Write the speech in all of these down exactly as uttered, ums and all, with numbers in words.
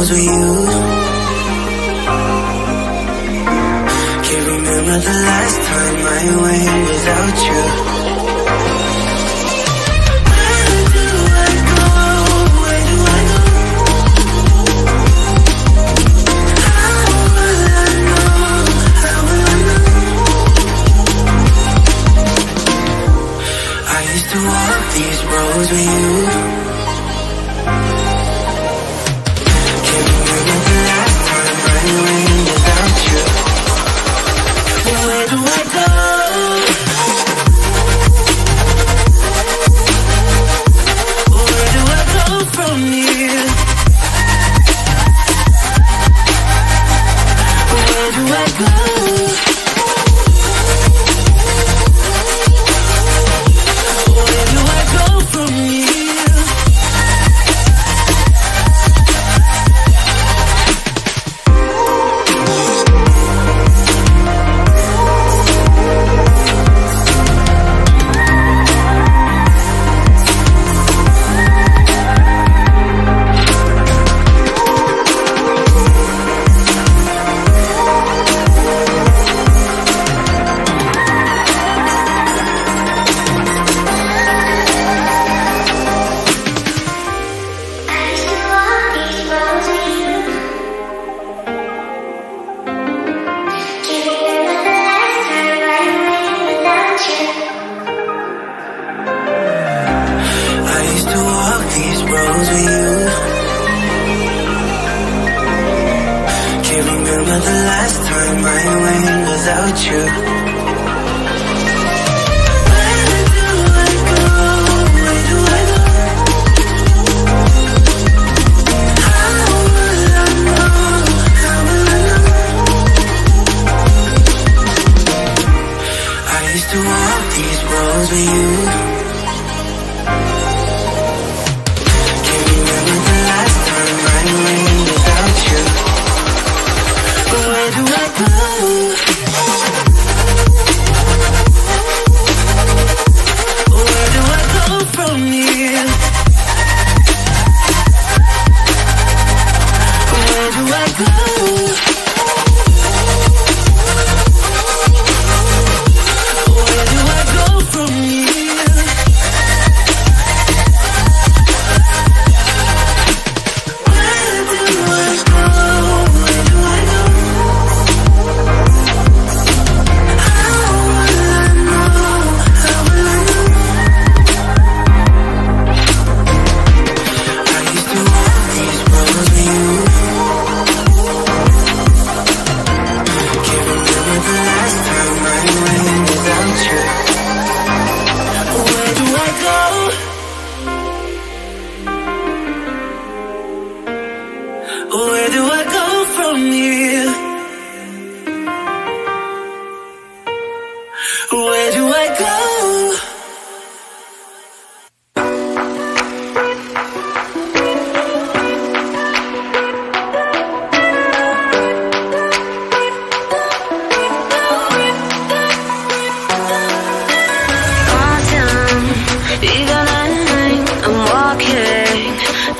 those were you. Can't remember the last time I went without you. Where do I go? Where do I go? How will I know? How will I know? I used to walk these roads with you.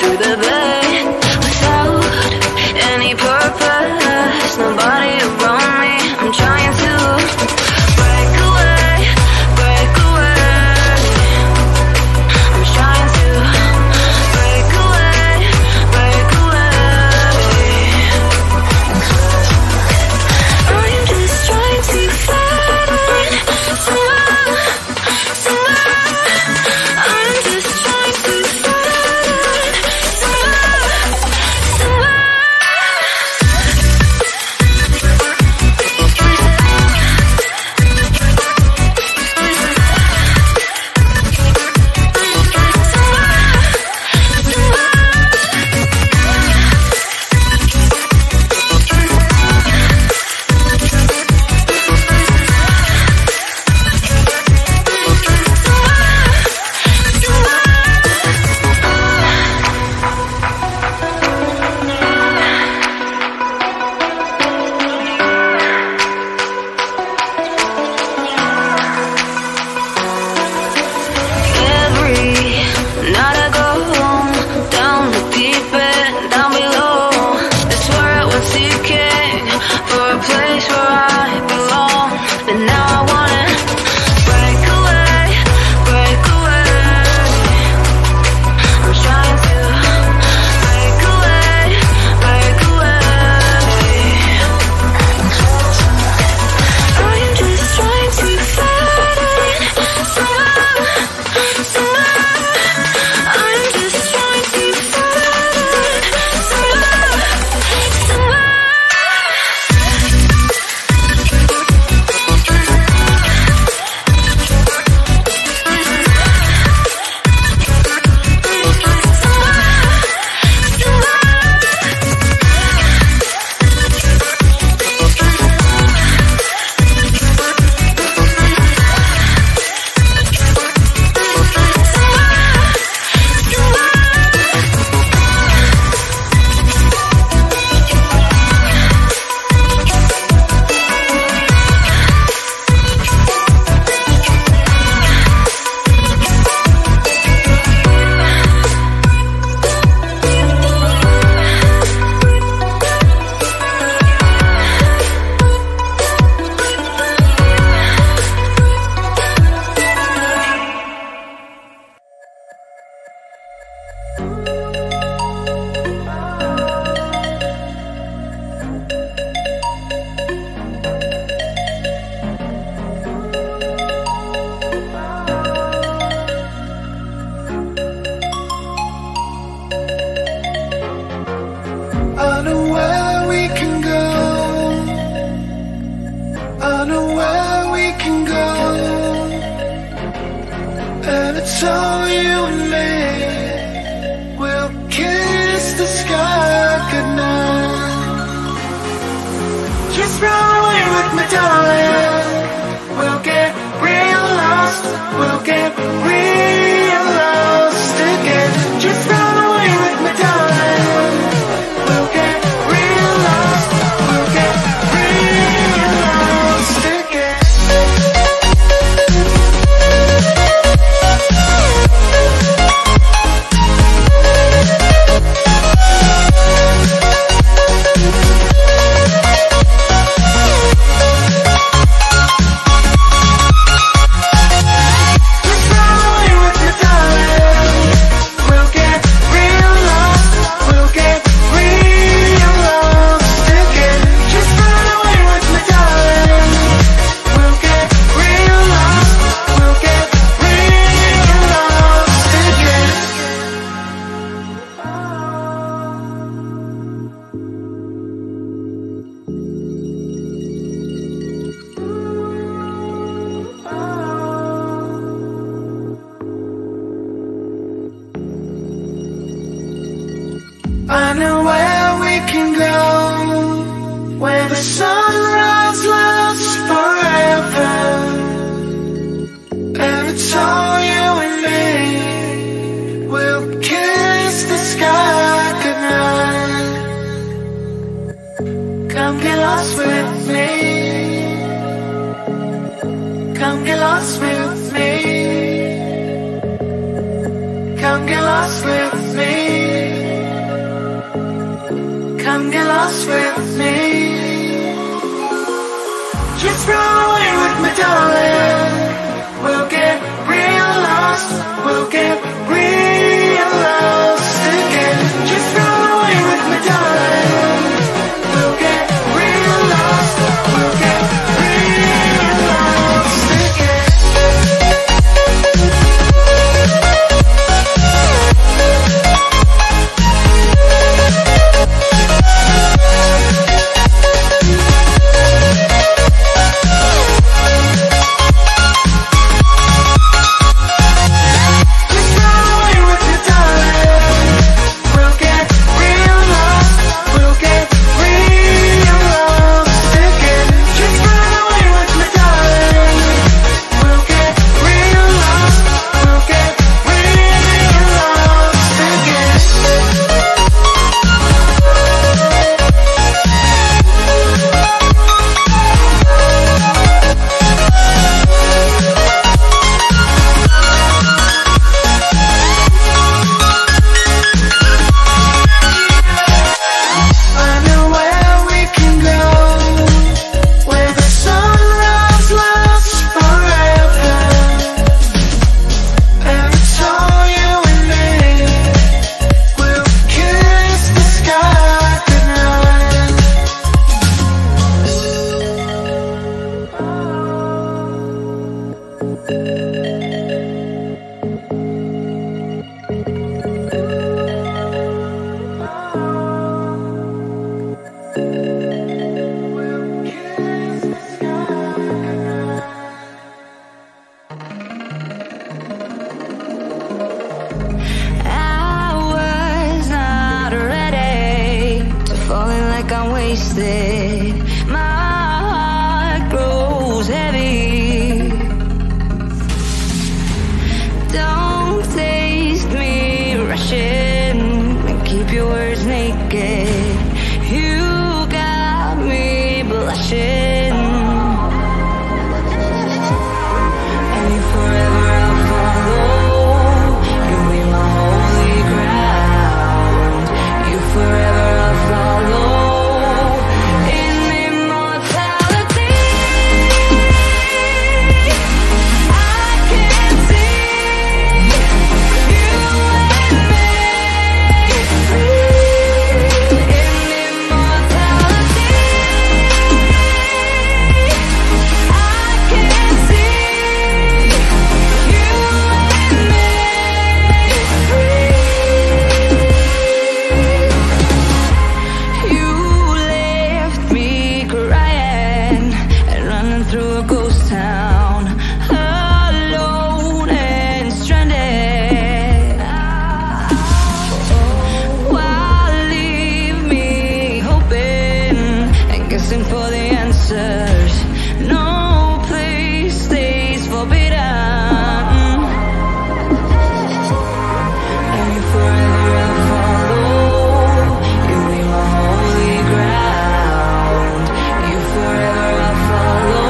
Through the bay without any purpose, no I know where we can go. I know where we can go. And it's all you and me. We'll kiss the sky goodnight. Just run away with me, darling. We'll get real lost. We'll get real lost again. Just run away with me, darling. We'll get real lost. We'll get real lost again. I know where we can go, where the sunrise lasts forever, and it's all you and me. We'll kiss the sky goodnight. Come get lost with me. Come get lost with me. Come get lost with me. Come get lost with me. Just run away with me, darling. We'll get real lost. We'll get real lost again. Just run away with me, darling. We'll get real lost. We'll get real lost again. Forever I'll follow, and in my kissing for the answers. No place stays forbidden. And you forever I'll follow. You be my holy ground. You forever I'll follow.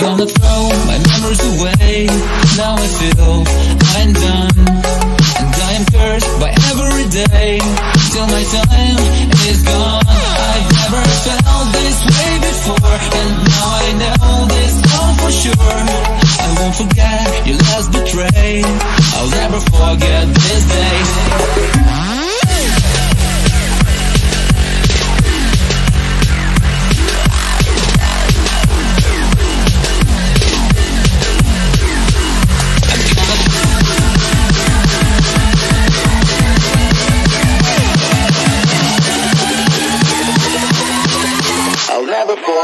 Gonna throw my memories away. Now I feel I'm done, and I am cursed by every day till my time is gone. I've never felt this way before, and now I know this all for sure. I won't forget your last betray. I'll never forget this day.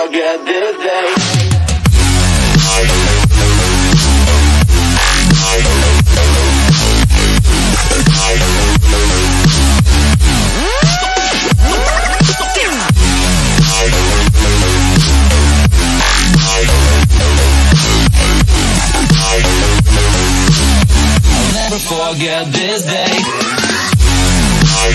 Forget this day. I'll never forget this day. I'll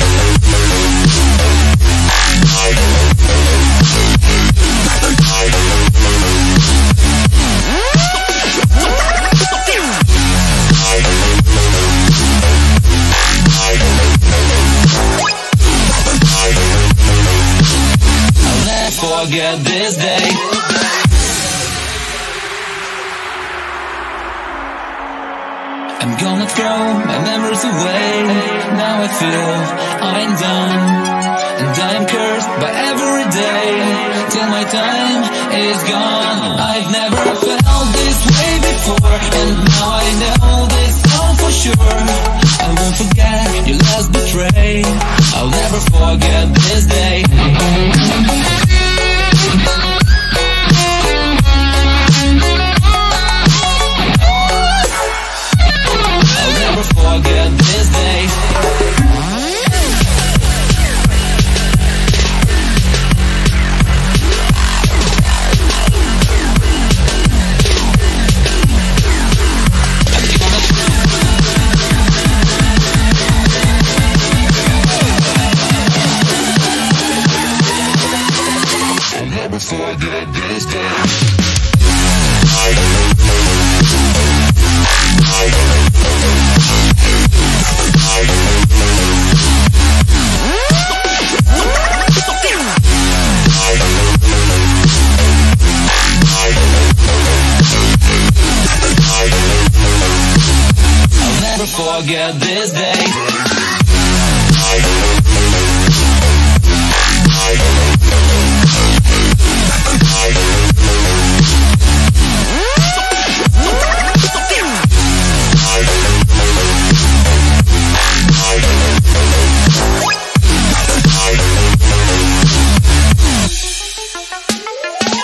never forget this day. I'm gonna throw my memories away. Now I feel I'm done, and I am cursed by every day till my time is gone. I've never felt this way before, and now I know this all for sure. I won't forget your last betray. I'll never forget this day. I'll never forget this day. I'll never forget this day. I'll never forget this day.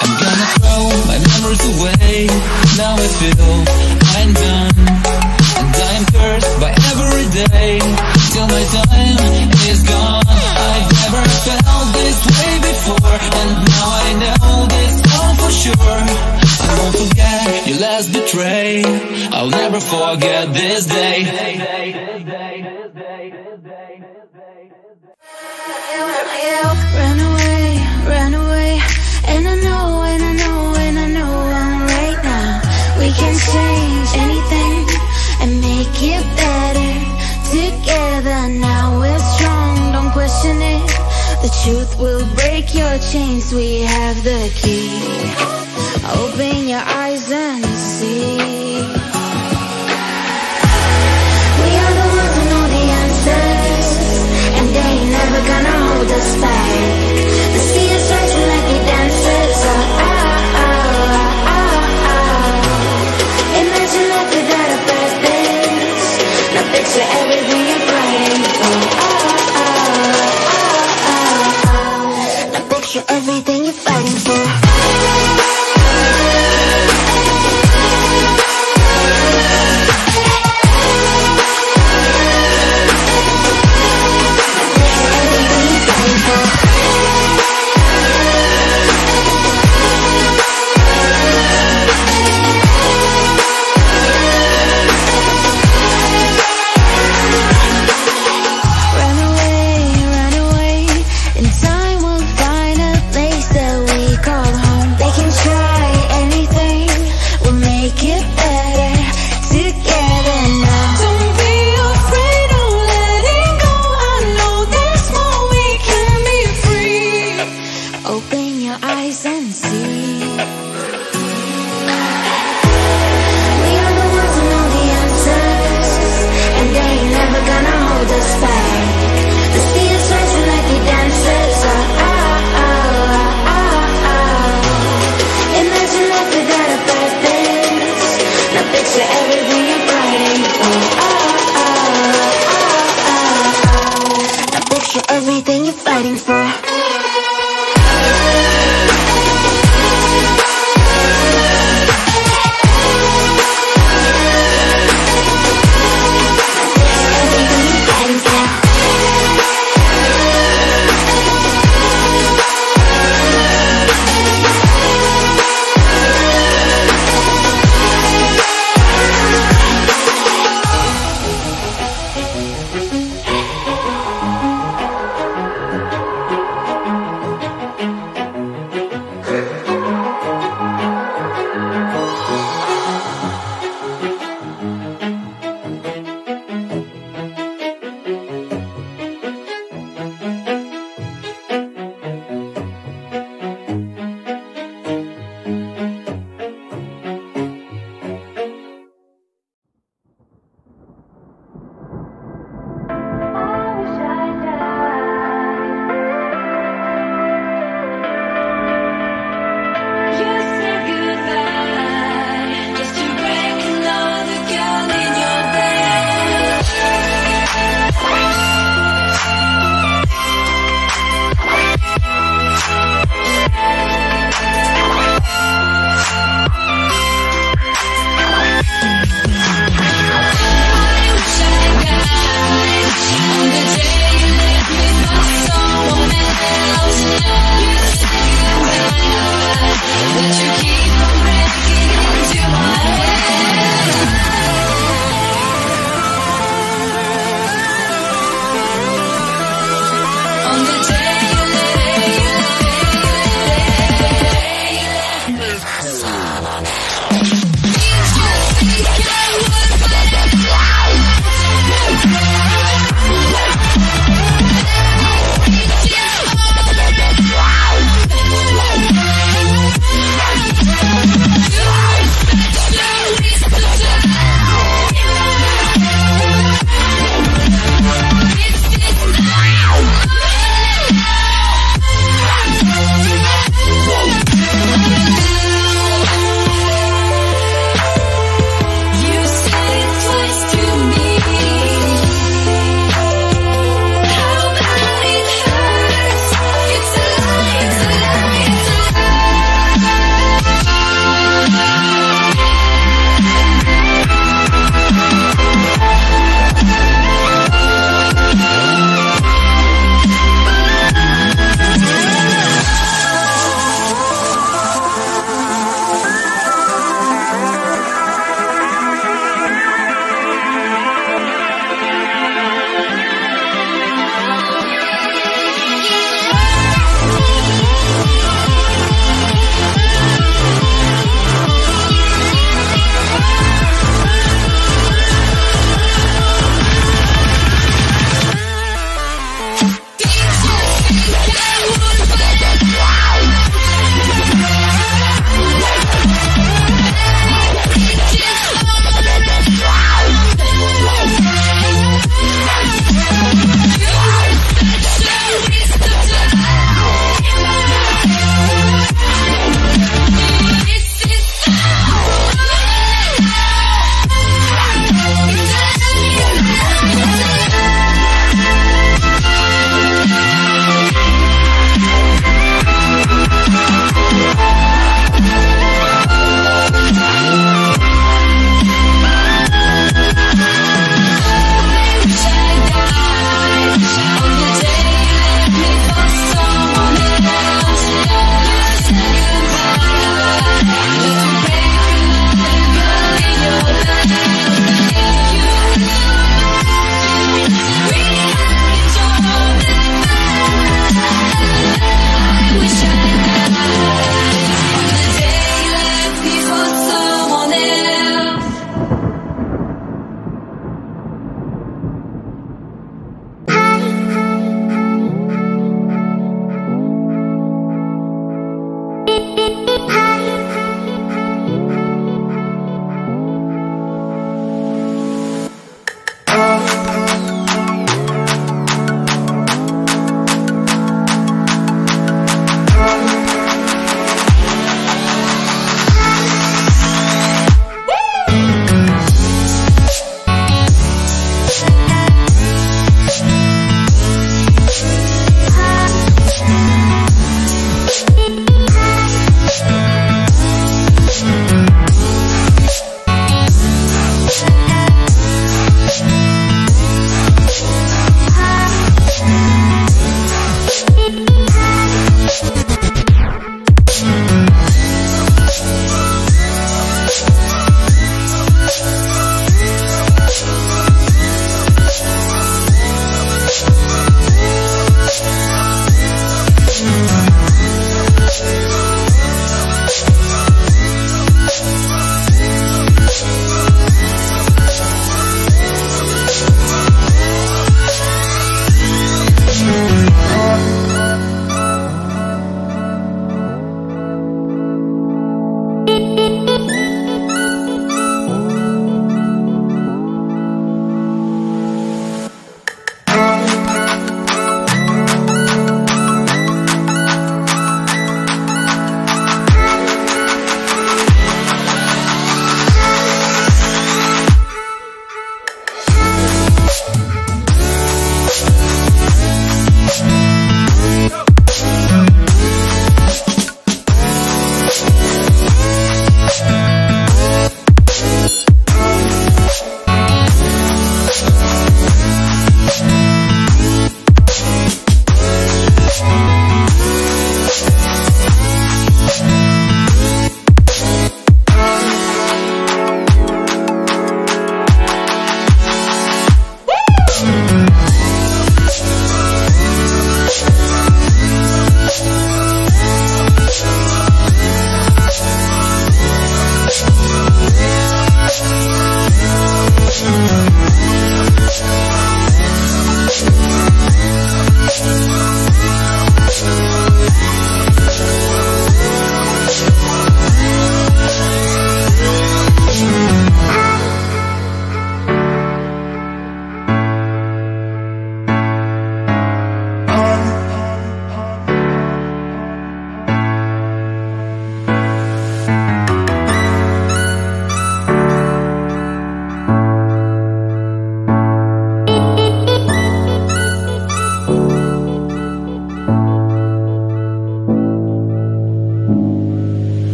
I'm gonna throw my memories away. Now I feel I'm done, cursed by every day till my time is gone. I've never felt this way before, and now I know this all for sure. I won't forget your last betray. I'll never forget this day. Ran away, ran away, and I know, and I know, and I know I'm right now. We can change anything and make it better together. Now we're strong, don't question it. The truth will break your chains. We have the key. Open your eyes and see. We are the ones who know the answers, and they ain't never gonna hold us back. They see us rising like the dancers. Oh, oh, oh, oh, oh. Imagine life without a bad thing. Picture everything you're praying for. Oh, oh, oh, oh, oh. Now picture everything you're fighting for. Picture everything you're fighting for. Time will find a place fighting for.